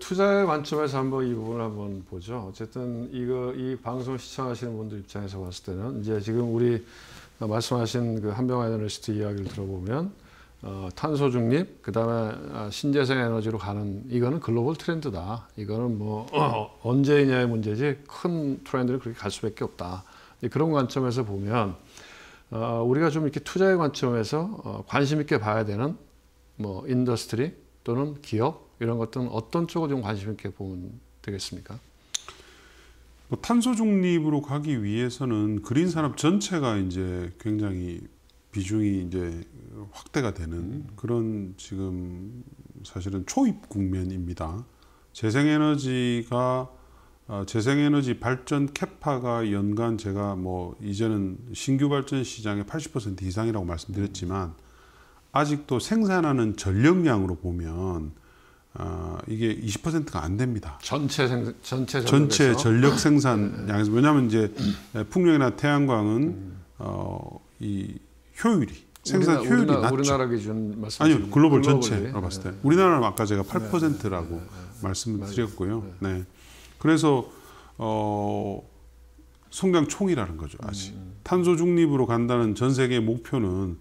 투자의 관점에서 한번 이 부분을 한번 보죠. 어쨌든 이 방송 시청하시는 분들 입장에서 봤을 때는 이제 지금 우리 말씀하신 그 한병화 애널리스트 이야기를 들어보면 탄소 중립, 그 다음에 신재생 에너지로 가는 이거는 글로벌 트렌드다. 이거는 뭐 언제이냐의 문제지 큰 트렌드를 그렇게 갈 수밖에 없다. 그런 관점에서 보면 우리가 좀 이렇게 투자의 관점에서 관심 있게 봐야 되는 뭐 인더스트리 또는 기업 이런 것들은 어떤 쪽을 좀 관심 있게 보면 되겠습니까? 뭐 탄소 중립으로 가기 위해서는 그린 산업 전체가 이제 굉장히 비중이 이제 확대가 되는 그런 지금 사실은 초입 국면입니다. 재생에너지 발전 캐파가 연간 제가 뭐 이제는 신규 발전 시장의 80% 이상이라고 말씀드렸지만 아직도 생산하는 전력량으로 보면 이게 20%가 안 됩니다. 전체 전력 생산량에서. 왜냐하면 이제 풍력이나 태양광은 이 효율이 생산 효율이 낮죠. 우리나라 기준 말씀. 아니요, 글로벌 전체로 봤을 때. 우리나라는 아까 제가 8%라고 말씀드렸고요. 네. 그래서 성장총이라는 거죠. 아직 탄소 중립으로 간다는 전 세계의 목표는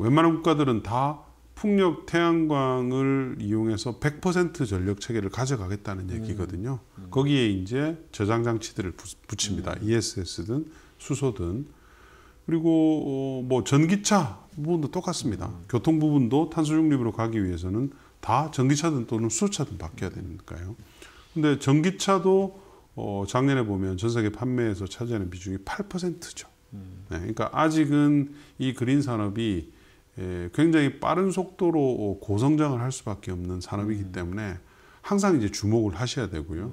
웬만한 국가들은 다 풍력, 태양광을 이용해서 100% 전력 체계를 가져가겠다는 얘기거든요. 거기에 이제 저장 장치들을 붙입니다. ESS든 수소든. 그리고 뭐 전기차 부분도 똑같습니다. 교통 부분도 탄소 중립으로 가기 위해서는 다 전기차든 또는 수소차든 바뀌어야 되니까요. 근데 전기차도 작년에 보면 전 세계 판매에서 차지하는 비중이 8%죠. 네, 그러니까 아직은 이 그린 산업이 굉장히 빠른 속도로 고성장을 할 수밖에 없는 산업이기 때문에 항상 이제 주목을 하셔야 되고요.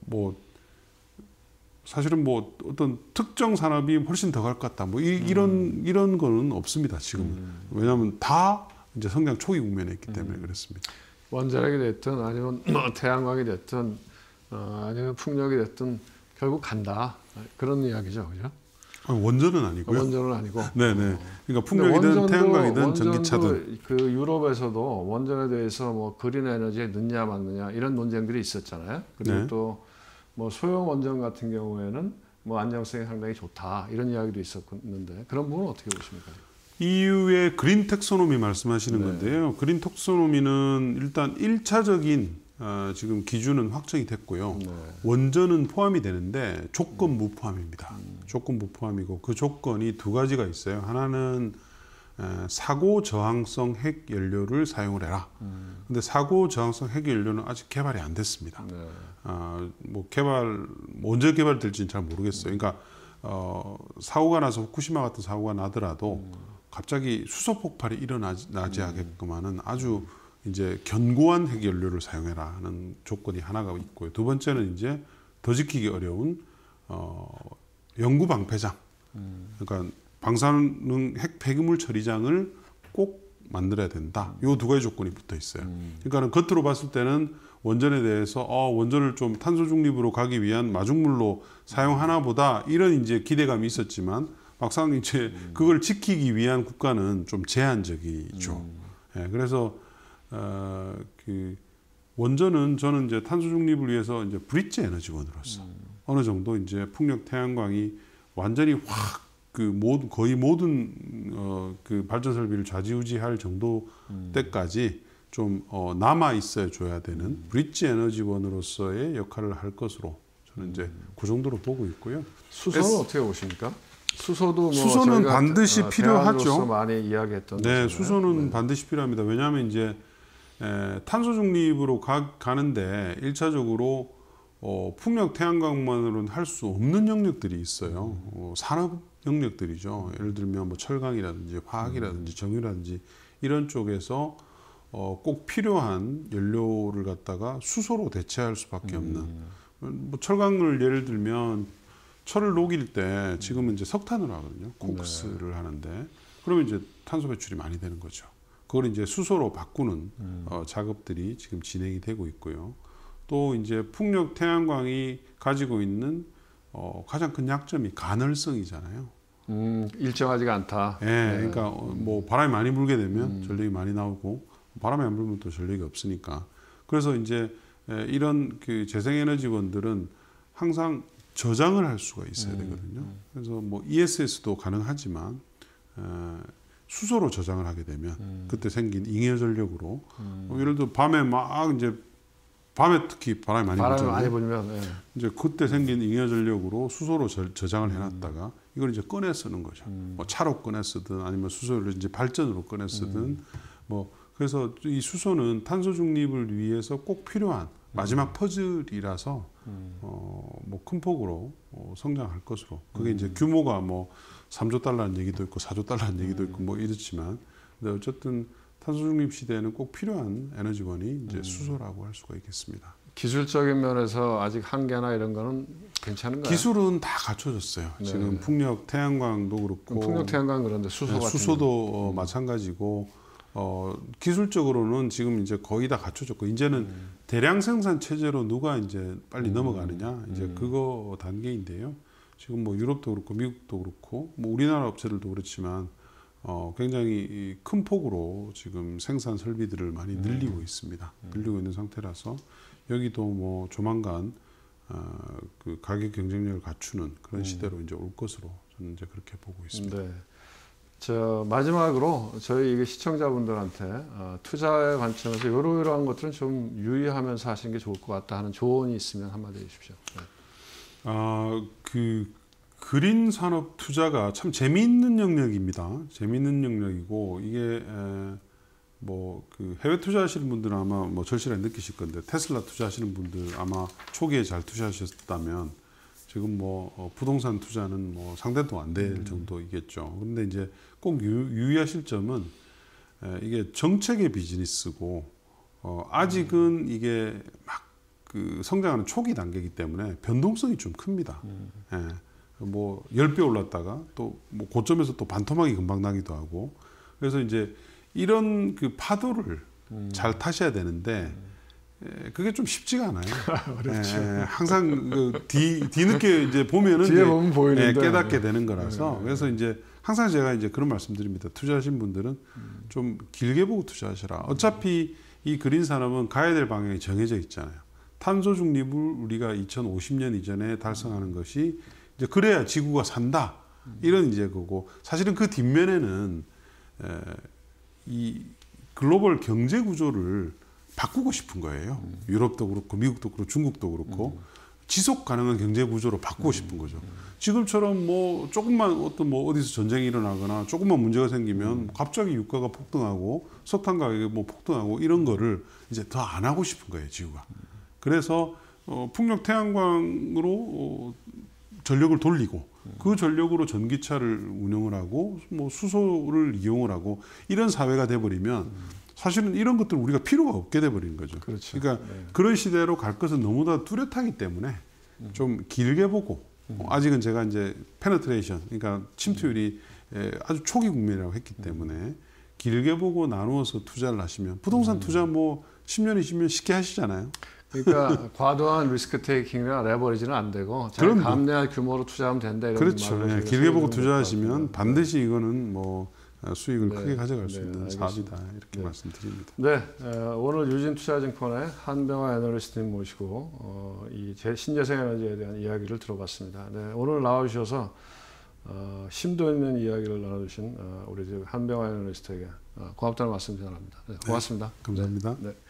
뭐 사실은 뭐 어떤 특정 산업이 훨씬 더 갈 것 같다 뭐 이런 거는 없습니다 지금은. 왜냐하면 다 이제 성장 초기 국면에 있기 때문에 그렇습니다. 원자력이 됐든 아니면 태양광이 됐든 아니면 풍력이 됐든 결국 간다 그런 이야기죠, 그죠? 원전은 아니고요. 원전은 아니고. 네네. 그러니까 풍력이든 태양광이든 전기차든. 그 유럽에서도 원전에 대해서 뭐 그린 에너지에 넣냐 맞느냐 이런 논쟁들이 있었잖아요. 그리고 네. 또 뭐 소형 원전 같은 경우에는 뭐 안정성이 상당히 좋다 이런 이야기도 있었는데 그런 부분은 어떻게 보십니까? EU의 그린 택소노미 말씀하시는 네. 건데요. 그린 택소노미는 일단 1차적인 지금 기준은 확정이 됐고요. 네. 원전은 포함이 되는데 조건부 포함입니다. 조건부 포함이고 그 조건이 두 가지가 있어요. 하나는 사고 저항성 핵 연료를 사용을 해라. 근데 사고 저항성 핵 연료는 아직 개발이 안 됐습니다. 네. 뭐 개발 언제 개발될지는 잘 모르겠어요. 그러니까 사고가 나서 후쿠시마 같은 사고가 나더라도 갑자기 수소 폭발이 일어나지 않게끔하는 아주 이제 견고한 핵 연료를 사용해라 하는 조건이 하나가 있고요. 두 번째는 이제 더 지키기 어려운 연구 방패장. 그러니까 방사능 핵 폐기물 처리장을 꼭 만들어야 된다. 이 두 가지 조건이 붙어 있어요. 그러니까는 겉으로 봤을 때는 원전에 대해서 원전을 좀 탄소 중립으로 가기 위한 마중물로 사용하나 보다 이런 이제 기대감이 있었지만 막상 이제 그걸 지키기 위한 국가는 좀 제한적이죠. 예, 그래서 그 원전은 저는 이제 탄소 중립을 위해서 이제 브릿지 에너지원으로서 어느 정도 이제 풍력 태양광이 완전히 확 거의 모든 그 발전 설비를 좌지우지할 정도 때까지 좀 남아 있어 줘야 되는 브릿지 에너지원으로서의 역할을 할 것으로 저는 이제 그 정도로 보고 있고요. 수소는 어떻게 보십니까? 수소는 반드시 필요하죠. 많이 이야기했던. 네, 수소는 반드시 필요합니다. 왜냐하면 이제 탄소 중립으로 가는데 1차적으로 풍력 태양광만으로는 할 수 없는 영역들이 있어요. 산업 영역들이죠. 예를 들면 뭐 철강이라든지 화학이라든지 정유라든지 이런 쪽에서 꼭 필요한 연료를 갖다가 수소로 대체할 수밖에 없는. 뭐 철강을 예를 들면 철을 녹일 때 지금은 이제 석탄으로 하거든요. 코크스를 네. 하는데 그러면 이제 탄소 배출이 많이 되는 거죠. 그걸 이제 수소로 바꾸는 작업들이 지금 진행이 되고 있고요. 또 이제 풍력 태양광이 가지고 있는 가장 큰 약점이 간헐성이잖아요. 일정하지가 않다. 예, 네. 그러니까 뭐 바람이 많이 불게 되면 전력이 많이 나오고 바람이 안 불면 또 전력이 없으니까 그래서 이제 이런 그 재생에너지원들은 항상 저장을 할 수가 있어야 되거든요. 그래서 뭐 ESS도 가능하지만 수소로 저장을 하게 되면 그때 생긴 잉여 전력으로 예를 들어 밤에 막 이제 밤에 특히 바람이 많이 불면 이제 그때 생긴 잉여 전력으로 수소로 저장을 해놨다가 이걸 이제 꺼내 쓰는 거죠. 뭐 차로 꺼내 쓰든 아니면 수소를 이제 발전으로 꺼내 쓰든 뭐 그래서 이 수소는 탄소 중립을 위해서 꼭 필요한 마지막 퍼즐이라서 뭐 큰 폭으로 성장할 것으로 그게 이제 규모가 뭐 3조 달러라는 얘기도 있고 4조 달러라는 얘기도 있고 뭐 이렇지만 근데 어쨌든 탄소 중립 시대에는 꼭 필요한 에너지원이 이제 수소라고 할 수가 있겠습니다. 기술적인 면에서 아직 한계나 이런 거는 괜찮은가요? 기술은 다 갖춰졌어요. 네. 지금 풍력 태양광도 그렇고 풍력 태양광 그런데 수소 네, 수소도 마찬가지고 기술적으로는 지금 이제 거의 다 갖춰졌고 이제는 대량 생산 체제로 누가 이제 빨리 넘어가느냐 이제 그거 단계인데요. 지금 뭐 유럽도 그렇고 미국도 그렇고 뭐 우리나라 업체들도 그렇지만 굉장히 큰 폭으로 지금 생산 설비들을 많이 늘리고 있습니다. 늘리고 있는 상태라서 여기도 뭐 조만간 그 가격 경쟁력을 갖추는 그런 시대로 이제 올 것으로 저는 이제 그렇게 보고 있습니다. 네. 저 마지막으로 저희 이게 시청자분들한테 투자의 관점에서 이러이러한 것들은 좀 유의하면서 하시는 게 좋을 것 같다 하는 조언이 있으면 한마디 해주십시오. 네. 그 그린 산업 투자가 참 재미있는 영역입니다. 재미있는 영역이고 이게 뭐 그 해외 투자하시는 분들은 아마 뭐 절실하게 느끼실 건데 테슬라 투자하시는 분들 아마 초기에 잘 투자하셨다면 지금 뭐 부동산 투자는 뭐 상대도 안 될 정도이겠죠. 근데 이제 꼭 유의하실 점은 이게 정책의 비즈니스고 아직은 이게 막 그 성장하는 초기 단계이기 때문에 변동성이 좀 큽니다. 예. 뭐 10배 올랐다가 또 뭐 고점에서 또 반토막이 금방 나기도 하고 그래서 이제 이런 그 파도를 잘 타셔야 되는데 그게 좀 쉽지가 않아요. 어렵죠. 예, 항상 그 뒤늦게 이제 보면은 뒤에 보면 보이는데. 예, 깨닫게 되는 거라서 그래서 이제 항상 제가 이제 그런 말씀드립니다. 투자하신 분들은 좀 길게 보고 투자하시라. 어차피 이 그린 산업은 가야 될 방향이 정해져 있잖아요. 탄소 중립을 우리가 2050년 이전에 달성하는 것이 이제 그래야 지구가 산다 이런 이제 거고 사실은 그 뒷면에는 이 글로벌 경제 구조를 바꾸고 싶은 거예요. 유럽도 그렇고 미국도 그렇고 중국도 그렇고 지속 가능한 경제 구조로 바꾸고 싶은 거죠. 지금처럼 뭐 조금만 어떤 뭐 어디서 전쟁이 일어나거나 조금만 문제가 생기면 갑자기 유가가 폭등하고 석탄 가격이 뭐 폭등하고 이런 거를 이제 더 안 하고 싶은 거예요, 지구가. 그래서 풍력 태양광으로 전력을 돌리고 그 전력으로 전기차를 운영을 하고 뭐 수소를 이용을 하고 이런 사회가 돼버리면 사실은 이런 것들 우리가 필요가 없게 돼버린 거죠. 그렇죠. 그러니까 네. 그런 시대로 갈 것은 너무나 뚜렷하기 때문에 좀 길게 보고 아직은 제가 이제 페네트레이션 그러니까 침투율이 아주 초기 국면이라고 했기 때문에 길게 보고 나누어서 투자를 하시면 부동산 투자 뭐 10년, 20년 쉽게 하시잖아요. 그러니까 과도한 리스크 테이킹이나 레버리지는 안 되고 잘 감내할 규모로 투자하면 된다 이런 그렇죠. 네. 길게 보고 투자하시면 반드시 이거는 뭐 수익을 네. 크게 가져갈 수 있는 사업이다 이렇게 네. 말씀드립니다. 네, 오늘 유진투자증권의 한병화 애널리스트님 모시고 이 신재생에너지에 대한 이야기를 들어봤습니다. 네, 오늘 나와주셔서 심도 있는 이야기를 나눠주신 우리 한병화 애널리스트에게 고맙다는 말씀 전합니다. 네, 고맙습니다. 네, 감사합니다. 네.